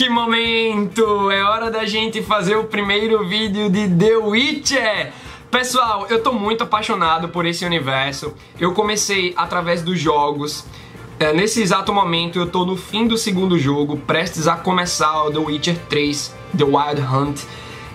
Que momento! É hora da gente fazer o primeiro vídeo de The Witcher! Pessoal, eu tô muito apaixonado por esse universo. Eu comecei através dos jogos. Nesse exato momento eu tô no fim do segundo jogo, prestes a começar o The Witcher 3, The Wild Hunt.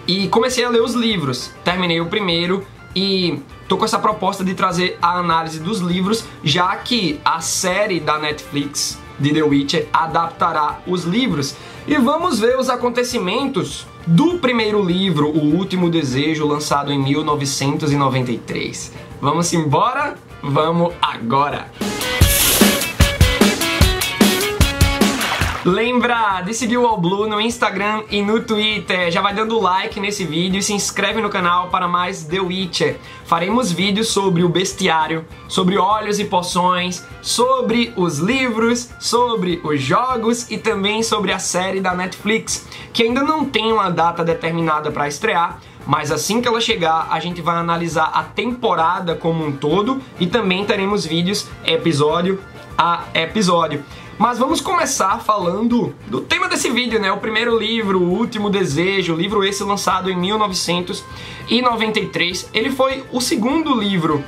E comecei a ler os livros. Terminei o primeiro e tô com essa proposta de trazer a análise dos livros, já que a série da Netflix de The Witcher adaptará os livros. E vamos ver os acontecimentos do primeiro livro, O Último Desejo, lançado em 1993. Vamos embora? Vamos agora! Lembra de seguir o All Blue no Instagram e no Twitter. Já vai dando like nesse vídeo e se inscreve no canal para mais The Witcher. Faremos vídeos sobre o bestiário, sobre óleos e poções, sobre os livros, sobre os jogos e também sobre a série da Netflix, que ainda não tem uma data determinada para estrear, mas assim que ela chegar, a gente vai analisar a temporada como um todo e também teremos vídeos episódio a episódio. Mas vamos começar falando do tema desse vídeo, né? O primeiro livro, O Último Desejo, livro esse lançado em 1993. Ele foi o segundo livro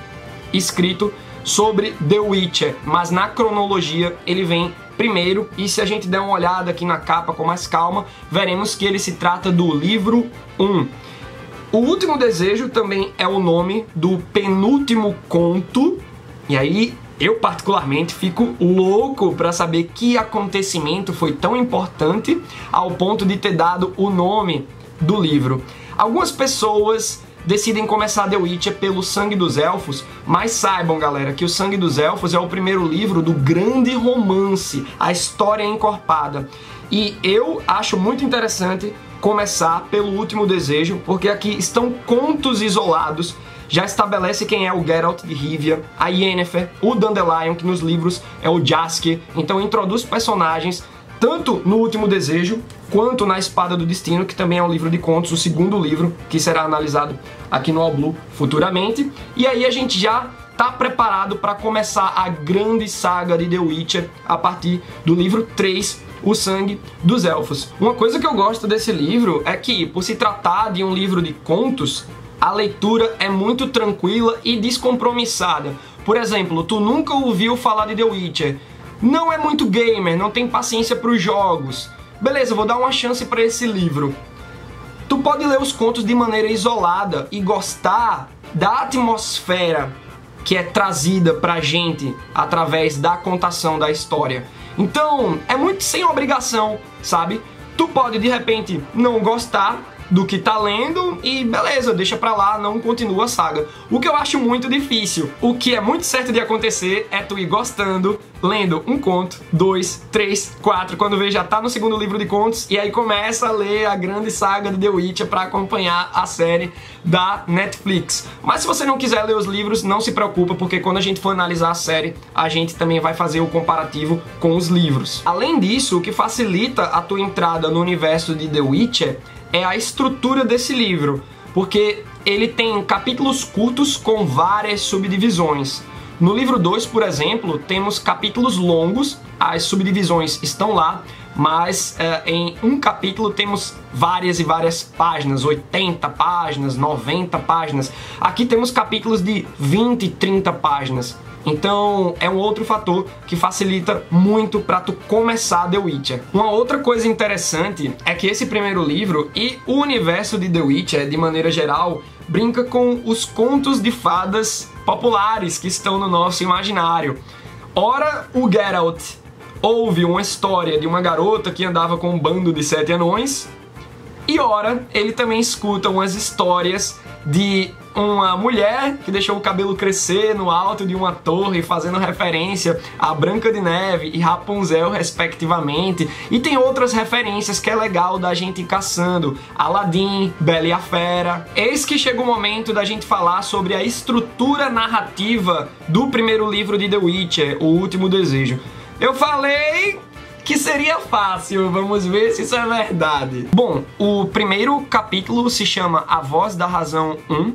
escrito sobre The Witcher, mas na cronologia ele vem primeiro. E se a gente der uma olhada aqui na capa com mais calma, veremos que ele se trata do livro 1. O Último Desejo também é o nome do penúltimo conto. E aí, eu particularmente fico louco pra saber que acontecimento foi tão importante ao ponto de ter dado o nome do livro. Algumas pessoas decidem começar The Witcher pelo Sangue dos Elfos, mas saibam, galera, que o Sangue dos Elfos é o primeiro livro do grande romance, a história encorpada. E eu acho muito interessante começar pelo Último Desejo, porque aqui estão contos isolados. Já estabelece quem é o Geralt de Rivia, a Yennefer, o Dandelion, que nos livros é o Jaskier. Então introduz personagens tanto no Último Desejo quanto na Espada do Destino, que também é um livro de contos, o segundo livro, que será analisado aqui no All Blue futuramente. E aí a gente já tá preparado para começar a grande saga de The Witcher a partir do livro 3, O Sangue dos Elfos. Uma coisa que eu gosto desse livro é que, por se tratar de um livro de contos, a leitura é muito tranquila e descompromissada. Por exemplo, tu nunca ouviu falar de The Witcher, não é muito gamer, não tem paciência para os jogos. Beleza, vou dar uma chance para esse livro. Tu pode ler os contos de maneira isolada e gostar da atmosfera que é trazida pra gente através da contação da história. Então, é muito sem obrigação, sabe? Tu pode, de repente, não gostar do que tá lendo e beleza, deixa pra lá, não continua a saga. O que eu acho muito difícil, o que é muito certo de acontecer é tu ir gostando, lendo um conto, 2, 3, 4, quando vê já tá no segundo livro de contos e aí começa a ler a grande saga de The Witcher pra acompanhar a série da Netflix. Mas se você não quiser ler os livros, não se preocupa, porque quando a gente for analisar a série, a gente também vai fazer o comparativo com os livros. Além disso, o que facilita a tua entrada no universo de The Witcher é a estrutura desse livro, porque ele tem capítulos curtos com várias subdivisões. No livro 2, por exemplo, temos capítulos longos, as subdivisões estão lá, mas em um capítulo temos várias e várias páginas, 80 páginas, 90 páginas. Aqui temos capítulos de 20 e 30 páginas. Então é um outro fator que facilita muito pra tu começar The Witcher. Uma outra coisa interessante é que esse primeiro livro e o universo de The Witcher, de maneira geral, brinca com os contos de fadas populares que estão no nosso imaginário. Ora, o Geralt ouve uma história de uma garota que andava com um bando de 7 anões, e ora, ele também escuta umas histórias de uma mulher que deixou o cabelo crescer no alto de uma torre, fazendo referência a Branca de Neve e Rapunzel, respectivamente. E tem outras referências que é legal da gente ir caçando. Aladdin, Bela e a Fera. Eis que chega o momento da gente falar sobre a estrutura narrativa do primeiro livro de The Witcher, O Último Desejo. Eu falei que seria fácil, vamos ver se isso é verdade. Bom, o primeiro capítulo se chama A Voz da Razão 1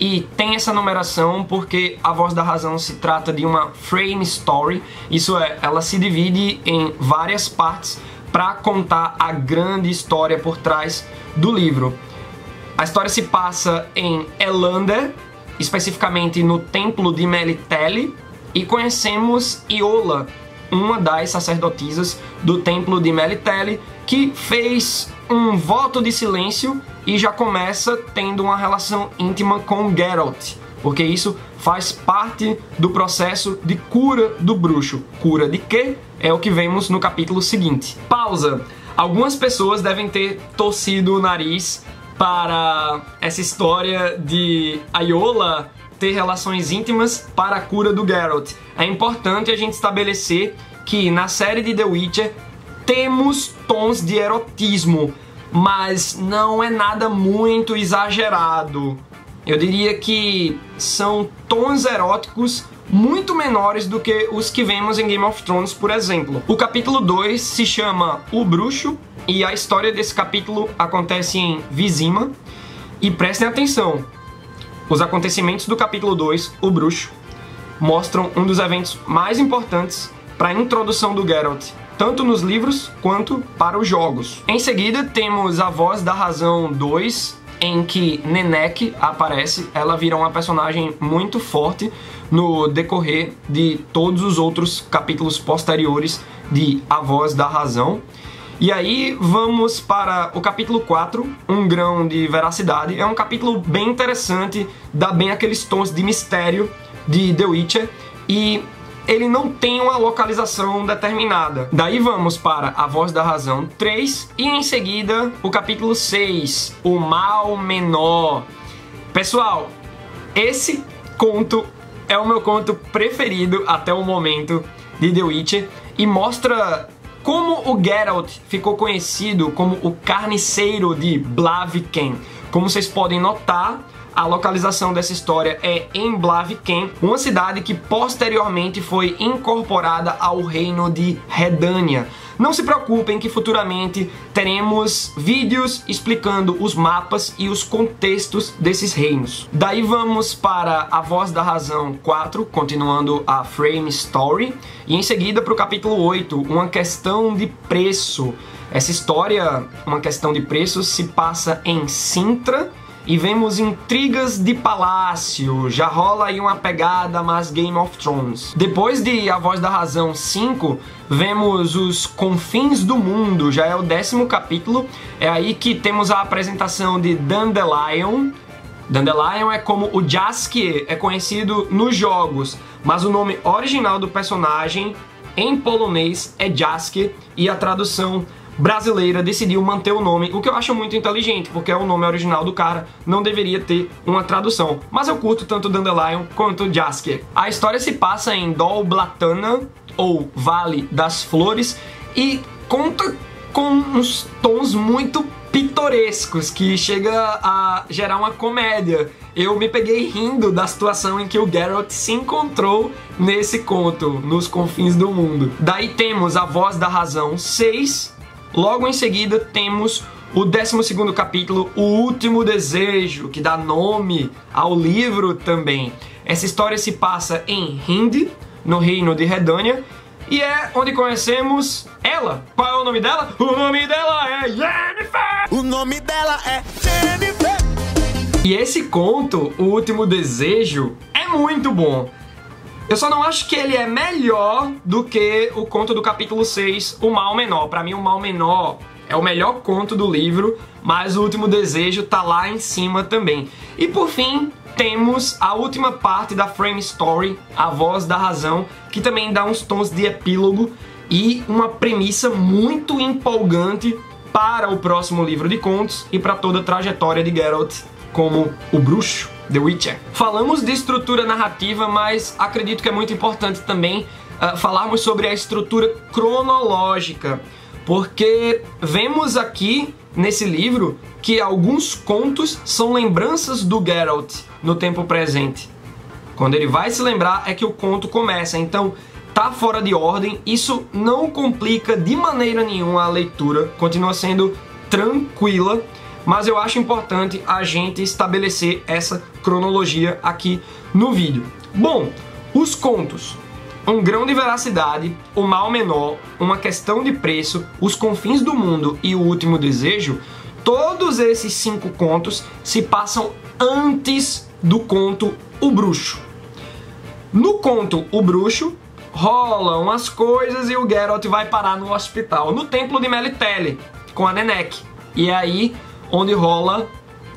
e tem essa numeração porque A Voz da Razão se trata de uma frame story, isso é, ela se divide em várias partes para contar a grande história por trás do livro. A história se passa em Elander, especificamente no templo de Melitele, e conhecemos Iola, uma das sacerdotisas do templo de Melitele, que fez um voto de silêncio e já começa tendo uma relação íntima com Geralt, porque isso faz parte do processo de cura do bruxo. Cura de quê? É o que vemos no capítulo seguinte. Pausa! Algumas pessoas devem ter torcido o nariz para essa história de Iola ter relações íntimas para a cura do Geralt. É importante a gente estabelecer que na série de The Witcher temos tons de erotismo, mas não é nada muito exagerado. Eu diria que são tons eróticos muito menores do que os que vemos em Game of Thrones, por exemplo. O capítulo 2 se chama O Bruxo, e a história desse capítulo acontece em Vizima. E prestem atenção, os acontecimentos do capítulo 2, O Bruxo, mostram um dos eventos mais importantes para a introdução do Geralt, tanto nos livros quanto para os jogos. Em seguida, temos A Voz da Razão 2, em que Nenek aparece. Ela vira uma personagem muito forte no decorrer de todos os outros capítulos posteriores de A Voz da Razão. E aí vamos para o capítulo 4, Um Grão de Veracidade. É um capítulo bem interessante, dá bem aqueles tons de mistério de The Witcher, e ele não tem uma localização determinada. Daí vamos para A Voz da Razão 3 e em seguida o capítulo 6, O Mal Menor. Pessoal, esse conto é o meu conto preferido até o momento de The Witcher e mostra como o Geralt ficou conhecido como o Carniceiro de Blaviken. Como vocês podem notar, a localização dessa história é em Blaviken, uma cidade que posteriormente foi incorporada ao reino de Redânia. Não se preocupem que futuramente teremos vídeos explicando os mapas e os contextos desses reinos. Daí vamos para A Voz da Razão 4, continuando a Frame Story, e em seguida para o capítulo 8, Uma Questão de Preço. Essa história, Uma Questão de Preço, se passa em Sintra, e vemos intrigas de palácio. Já rola aí uma pegada mais Game of Thrones. Depois de A Voz da Razão 5, vemos Os Confins do Mundo. Já é o 10º capítulo. É aí que temos a apresentação de Dandelion. Dandelion é como o Jaskier é conhecido nos jogos, mas o nome original do personagem em polonês é Jaskier, e a tradução brasileira decidiu manter o nome, o que eu acho muito inteligente, porque é o nome original do cara, não deveria ter uma tradução. Mas eu curto tanto Dandelion quanto Jaskier. A história se passa em Dol Blatanna, ou Vale das Flores, e conta com uns tons muito pitorescos, que chega a gerar uma comédia. Eu me peguei rindo da situação em que o Geralt se encontrou nesse conto, Nos Confins do Mundo. Daí temos A Voz da Razão 6, logo em seguida temos o 12º capítulo, O Último Desejo, que dá nome ao livro também. Essa história se passa em Hinde, no reino de Redânia, e é onde conhecemos ela. Qual é o nome dela? O nome dela é Yennefer! O nome dela é Jennifer! E esse conto, O Último Desejo, é muito bom. Eu só não acho que ele é melhor do que o conto do capítulo 6, O Mal Menor. Pra mim, O Mal Menor é o melhor conto do livro, mas O Último Desejo tá lá em cima também. E por fim, temos a última parte da Frame Story, A Voz da Razão, que também dá uns tons de epílogo e uma premissa muito empolgante para o próximo livro de contos e para toda a trajetória de Geralt como o bruxo, The Witcher. Falamos de estrutura narrativa, mas acredito que é muito importante também falarmos sobre a estrutura cronológica, porque vemos aqui nesse livro que alguns contos são lembranças do Geralt no tempo presente. Quando ele vai se lembrar é que o conto começa, então tá fora de ordem. Isso não complica de maneira nenhuma a leitura, continua sendo tranquila, mas eu acho importante a gente estabelecer essa cronologia aqui no vídeo. Bom, os contos. um grão de veracidade, o mal menor, uma questão de preço, os confins do mundo e o último desejo, todos esses 5 contos se passam antes do conto O Bruxo. No conto O Bruxo, rolam as coisas e o Geralt vai parar no hospital, no templo de Melitele, com a Nenek. E é aí onde rola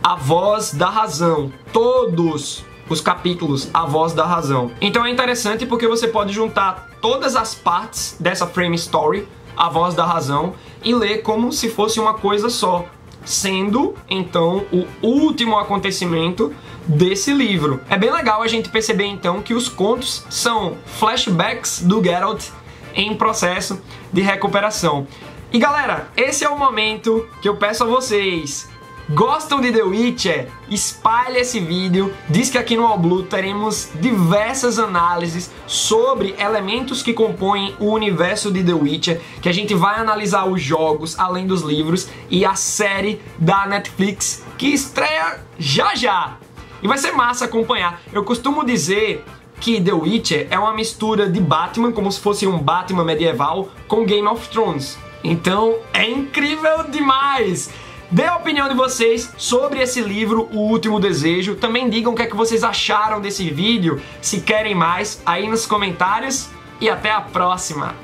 a voz da razão. Todos os capítulos, a voz da razão. Então é interessante porque você pode juntar todas as partes dessa frame story, a voz da razão, e ler como se fosse uma coisa só, sendo, então, o último acontecimento desse livro. É bem legal a gente perceber, então, que os contos são flashbacks do Geralt em processo de recuperação. E, galera, esse é o momento que eu peço a vocês. Gostam de The Witcher? Espalhe esse vídeo. Diz que aqui no All Blue teremos diversas análises sobre elementos que compõem o universo de The Witcher, que a gente vai analisar os jogos, além dos livros, e a série da Netflix, que estreia já já. E vai ser massa acompanhar. Eu costumo dizer que The Witcher é uma mistura de Batman, como se fosse um Batman medieval, com Game of Thrones. Então, é incrível demais! Dê a opinião de vocês sobre esse livro, O Último Desejo. Também digam o que é que vocês acharam desse vídeo, se querem mais, aí nos comentários. E até a próxima!